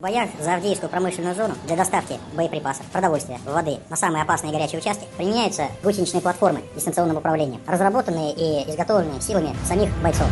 В боях за Авдеевскую промышленную зону для доставки боеприпасов, продовольствия, воды на самые опасные горячие участки применяются гусеничные платформы дистанционного управления, разработанные и изготовленные силами самих бойцов.